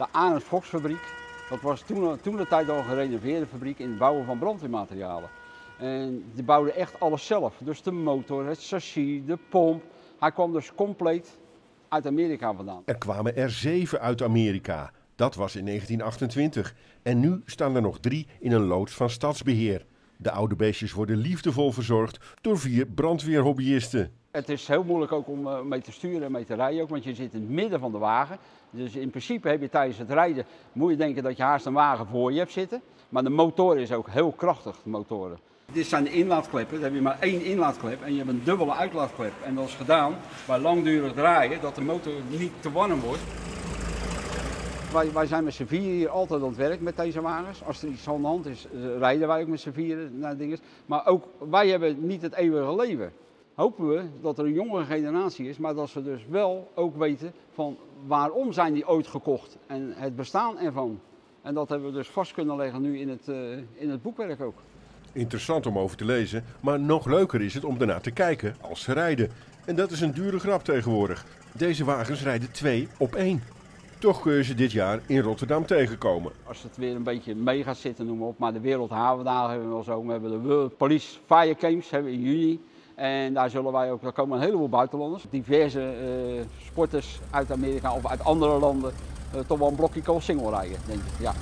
de Ahrens-Fox fabriek. Dat was toen de tijd al een gerenoveerde fabriek in het bouwen van brandweermaterialen. En die bouwden echt alles zelf. Dus de motor, het chassis, de pomp. Hij kwam dus compleet uit Amerika vandaan. Er kwamen er 7 uit Amerika. Dat was in 1928. En nu staan er nog 3 in een loods van Stadsbeheer. De oude beestjes worden liefdevol verzorgd door 4 brandweerhobbyisten. Het is heel moeilijk ook om mee te sturen en mee te rijden, ook, want je zit in het midden van de wagen. Dus in principe heb je tijdens het rijden, moet je denken dat je haast een wagen voor je hebt zitten. Maar de motor is ook heel krachtig, de motoren. Dit zijn de inlaatkleppen, dan heb je maar 1 inlaatklep en je hebt een dubbele uitlaatklep. En dat is gedaan bij langdurig draaien, dat de motor niet te warm wordt. Wij zijn met z'n 4 hier altijd aan het werk met deze wagens. Als er iets aan de hand is, rijden wij ook met z'n 4 naar dingen. Maar ook wij hebben niet het eeuwige leven. Hopen we dat er een jongere generatie is, maar dat ze dus wel ook weten van waarom zijn die ooit gekocht en het bestaan ervan. En dat hebben we dus vast kunnen leggen nu in het boekwerk ook. Interessant om over te lezen, maar nog leuker is het om daarna te kijken als ze rijden. En dat is een dure grap tegenwoordig. Deze wagens rijden 2 op 1. Toch kun je ze dit jaar in Rotterdam tegenkomen. Als het weer een beetje mee gaat zitten, noem maar op. Maar de Wereldhavendagen hebben we wel zo. We hebben de World Police Fire Games hebben we in juni. En daar zullen wij ook, daar komen een heleboel buitenlanders. Diverse sporters uit Amerika of uit andere landen. Toch wel een blokje koolsingel rijden, denk ik. Ja.